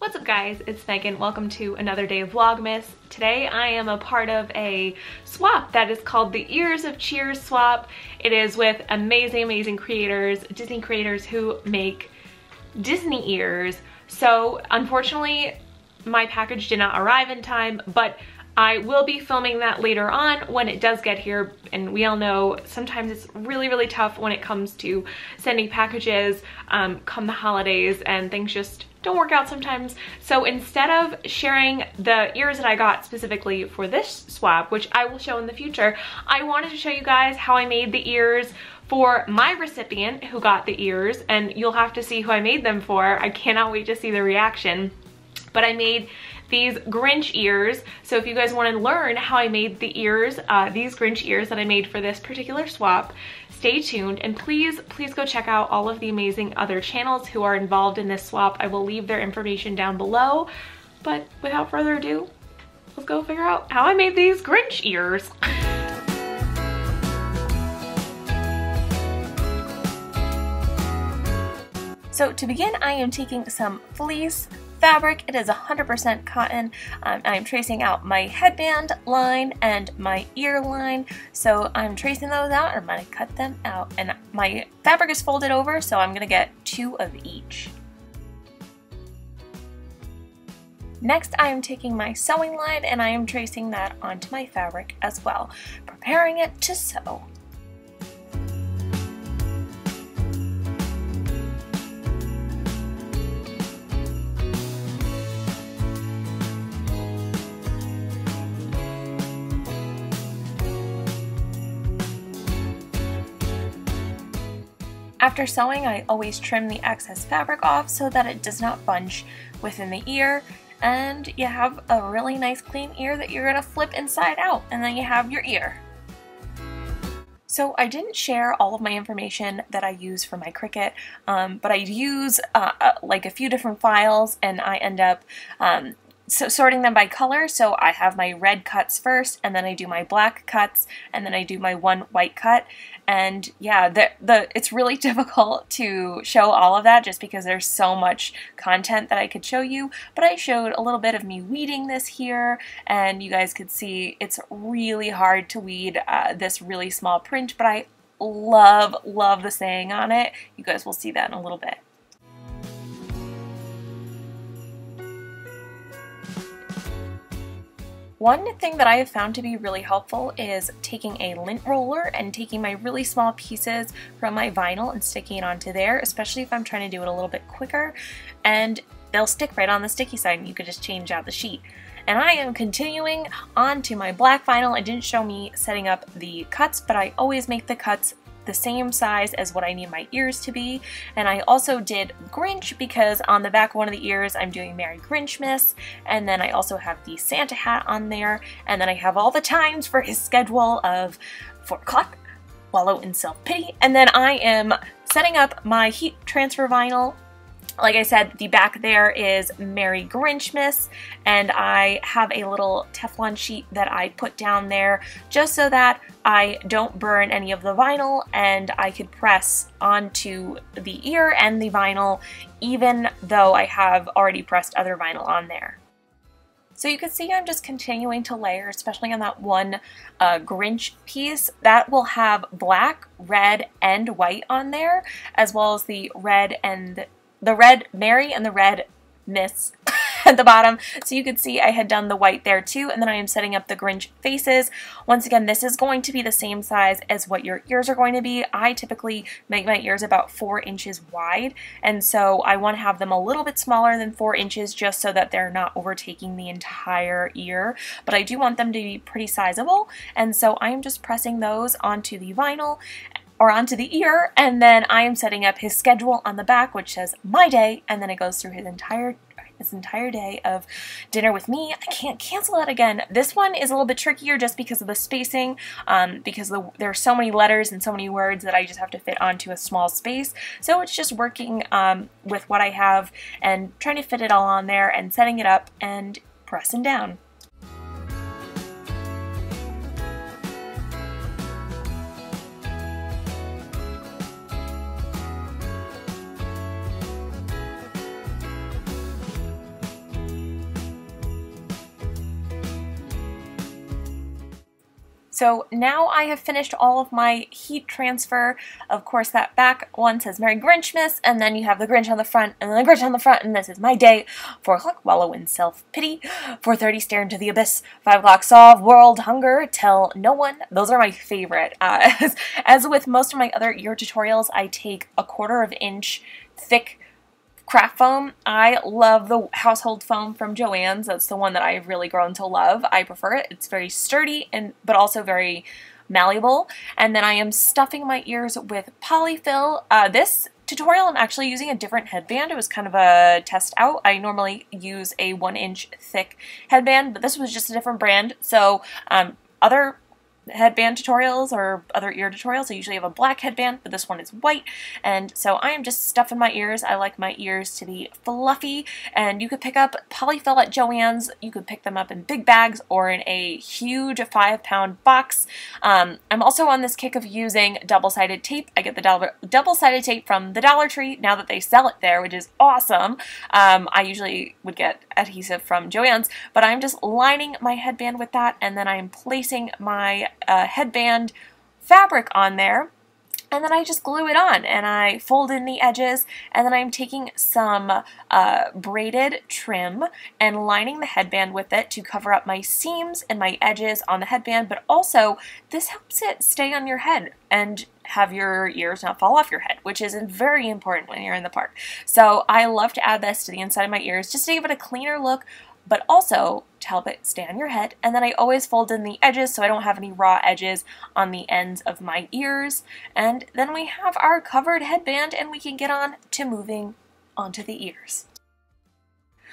What's up guys, it's Megan. Welcome to another day of Vlogmas. Today I am a part of a swap that is called the Ears of Cheer swap. It is with amazing creators, Disney creators who make Disney ears. So unfortunately my package did not arrive in time, but I will be filming that later on when it does get here, and we all know sometimes it's really tough when it comes to sending packages come the holidays, and things just don't work out sometimes. So instead of sharing the ears that I got specifically for this swap, which I will show in the future, I wanted to show you guys how I made the ears for my recipient who got the ears, and you'll have to see who I made them for. I cannot wait to see the reaction. But I made these Grinch ears, so if you guys want to learn how I made the ears, these Grinch ears that I made for this particular swap, stay tuned, and please go check out all of the amazing other channels who are involved in this swap. I will leave their information down below, but without further ado, let's go figure out how I made these Grinch ears. So to begin, I am taking some fleece fabric. It is 100% cotton. I'm tracing out my headband line and my ear line. So I'm tracing those out, and I'm going to cut them out. And my fabric is folded over, so I'm going to get two of each. Next, I am taking my sewing line and I am tracing that onto my fabric as well, preparing it to sew. After sewing, I always trim the excess fabric off so that it does not bunch within the ear, and you have a really nice clean ear that you're going to flip inside out, and then you have your ear. So I didn't share all of my information that I use for my Cricut, but I use like a few different files, and I end up so sorting them by color. So I have my red cuts first, and then I do my black cuts, and then I do my one white cut. And yeah, it's really difficult to show all of that just because there's so much content that I could show you, but I showed a little bit of me weeding this here, and you guys could see it's really hard to weed this really small print, but I love the saying on it. You guys will see that in a little bit. One thing that I have found to be really helpful is taking a lint roller and taking my really small pieces from my vinyl and sticking it onto there, especially if I'm trying to do it a little bit quicker, and they'll stick right on the sticky side and you could just change out the sheet. And I am continuing on to my black vinyl. It didn't show me setting up the cuts, but I always make the cuts the same size as what I need my ears to be. And I also did Grinch because on the back one of the ears I'm doing Merry Grinchmas, and then I also have the Santa hat on there, and then I have all the times for his schedule of 4 o'clock, wallow in self-pity, and then I am setting up my heat transfer vinyl. Like I said, the back there is Merry Grinchmas, and I have a little Teflon sheet that I put down there just so that I don't burn any of the vinyl, and I could press onto the ear and the vinyl even though I have already pressed other vinyl on there. So you can see I'm just continuing to layer, especially on that one Grinch piece. That will have black, red, and white on there, as well as the red and the red Mary and the red Miss at the bottom. So you could see I had done the white there too, and then I am setting up the Grinch faces. Once again, this is going to be the same size as what your ears are going to be. I typically make my ears about 4 inches wide, and so I want to have them a little bit smaller than 4 inches just so that they're not overtaking the entire ear, but I do want them to be pretty sizable, and so I am just pressing those onto the vinyl or onto the ear, and then I am setting up his schedule on the back, which says my day, and then it goes through his entire day of dinner with me. I can't cancel that again. This one is a little bit trickier just because of the spacing, because there are so many letters and so many words that I just have to fit onto a small space. So it's just working with what I have and trying to fit it all on there and setting it up and pressing down. So now I have finished all of my heat transfer. Of course, that back one says Merry Grinchmas, and then you have the Grinch on the front, and then the Grinch on the front, and this is my day. 4 o'clock, wallow in self-pity. 4:30, stare into the abyss. 5 o'clock, solve world hunger, tell no one. Those are my favorite. As with most of my other ear tutorials, I take a 1/4 inch thick craft foam. I love the household foam from Joann's. That's the one that I've really grown to love. I prefer it. It's very sturdy but also very malleable. And then I am stuffing my ears with polyfill. This tutorial I'm actually using a different headband. It was kind of a test out. I normally use a 1 inch thick headband, but this was just a different brand. So other headband tutorials or other ear tutorials, I usually have a black headband, but this one is white, and so I am just stuffing my ears. I like my ears to be fluffy, and you could pick up polyfill at Joann's. You could pick them up in big bags or in a huge 5-pound box. I'm also on this kick of using double-sided tape. I get the double-sided tape from the Dollar Tree now that they sell it there, which is awesome. I usually would get adhesive from Joann's, but I'm just lining my headband with that, and then I'm placing my headband fabric on there, and then I just glue it on and I fold in the edges, and then I'm taking some braided trim and lining the headband with it to cover up my seams and my edges on the headband, but also this helps it stay on your head and have your ears not fall off your head, which is very important when you're in the park. So I love to add this to the inside of my ears just to give it a cleaner look, but also to help it stay on your head. And then I always fold in the edges so I don't have any raw edges on the ends of my ears. And then we have our covered headband, and we can get on to moving onto the ears.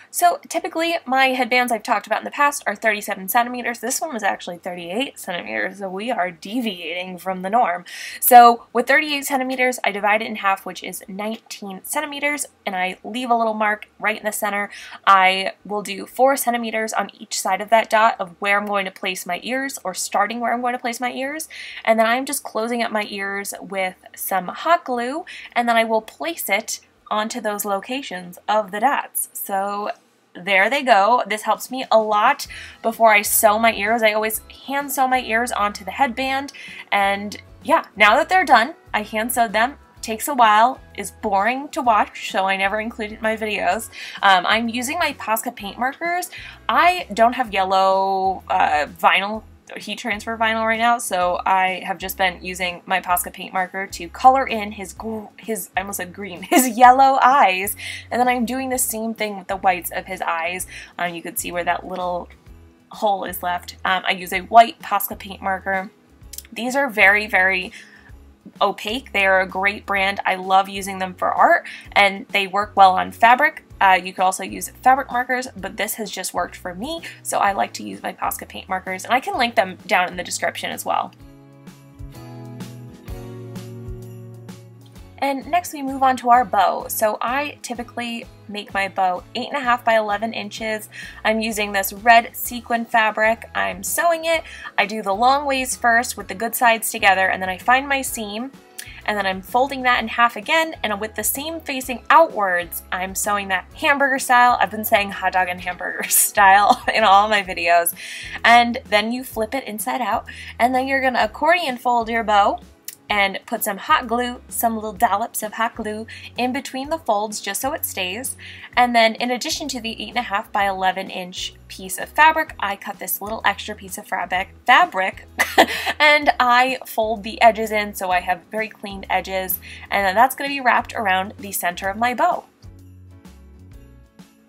So typically my headbands I've talked about in the past are 37 centimeters. This one was actually 38 centimeters, so we are deviating from the norm. So with 38 centimeters, I divide it in half, which is 19 centimeters, and I leave a little mark right in the center. I will do 4 centimeters on each side of that dot of where I'm going to place my ears, or starting where I'm going to place my ears, and then I'm just closing up my ears with some hot glue, and then I will place it onto those locations of the dots. So there they go. This helps me a lot before I sew my ears. I always hand sew my ears onto the headband, and yeah, now that they're done, I hand sewed them. Takes a while, is boring to watch, so I never include it in my videos. I'm using my Posca paint markers. I don't have yellow vinyl heat transfer vinyl right now, so I have just been using my Posca paint marker to color in his I almost said green, his yellow eyes, and then I'm doing the same thing with the whites of his eyes. You can see where that little hole is left. I use a white Posca paint marker. These are very, very opaque. They are a great brand. I love using them for art, and they work well on fabric. You could also use fabric markers, but this has just worked for me, so I like to use my Posca paint markers, and I can link them down in the description as well. And next we move on to our bow. So I typically make my bow 8.5 by 11 inches. I'm using this red sequin fabric. I'm sewing it. I do the long ways first with the good sides together, and then I find my seam, and then I'm folding that in half again, and with the seam facing outwards, I'm sewing that hamburger style. I've been saying hot dog and hamburger style in all my videos. And then you flip it inside out, and then you're gonna accordion fold your bow and put some hot glue, some little dollops of hot glue in between the folds just so it stays. And then in addition to the 8.5 by 11 inch piece of fabric, I cut this little extra piece of fabric and I fold the edges in so I have very clean edges, and then that's going to be wrapped around the center of my bow.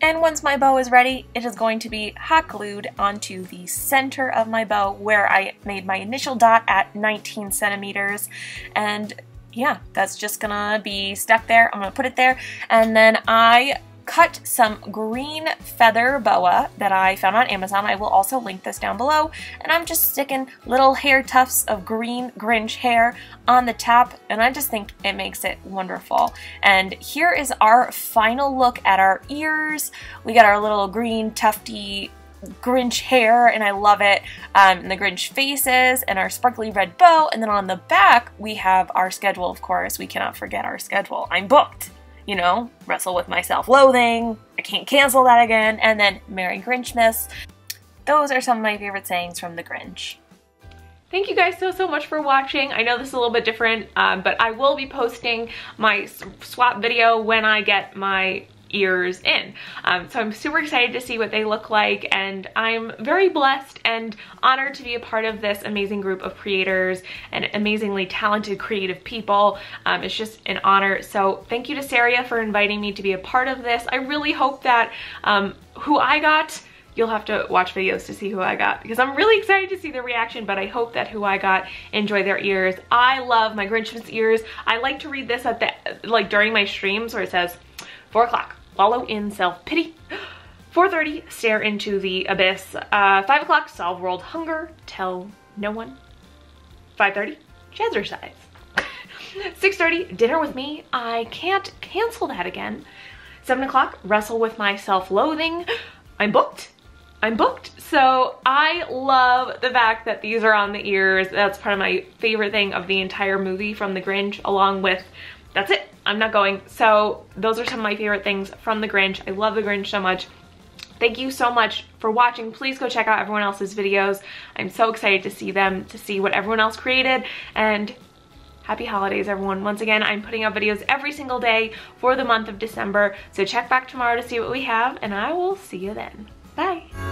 And once my bow is ready, it is going to be hot glued onto the center of my bow where I made my initial dot at 19 centimeters. And yeah, that's just gonna be stuck there. I'm gonna put it there. And then I cut some green feather boa that I found on Amazon. I will also link this down below. And I'm just sticking little hair tufts of green Grinch hair on the top, and I just think it makes it wonderful. And here is our final look at our ears. We got our little green tufty Grinch hair, and I love it, and the Grinch faces and our sparkly red bow, and then on the back we have our schedule. Of course, we cannot forget our schedule. I'm booked. You know, wrestle with my self-loathing, I can't cancel that again, and then Merry Grinchmas. Those are some of my favorite sayings from the Grinch. Thank you guys so much for watching. I know this is a little bit different, but I will be posting my swap video when I get my ears in. So I'm super excited to see what they look like, and I'm very blessed and honored to be a part of this amazing group of creators and amazingly talented creative people. It's just an honor. So thank you to Saria for inviting me to be a part of this. I really hope that who I got, you'll have to watch videos to see who I got, because I'm really excited to see the reaction, but I hope that who I got enjoy their ears. I love my Grinchmas ears. I like to read this at the, like, during my streams where it says 4 o'clock, wallow in self-pity, 4:30, stare into the abyss, 5 o'clock, solve world hunger, tell no one, 5:30, jazzercise, 6:30, dinner with me, I can't cancel that again, 7 o'clock, wrestle with my self-loathing, I'm booked. I'm booked. So I love the fact that these are on the ears. That's part of my favorite thing of the entire movie from The Grinch, along with, that's it, I'm not going. So those are some of my favorite things from The Grinch. I love The Grinch so much. Thank you so much for watching. Please go check out everyone else's videos. I'm so excited to see them, to see what everyone else created, and happy holidays, everyone. Once again, I'm putting out videos every single day for the month of December, so check back tomorrow to see what we have, and I will see you then. Bye.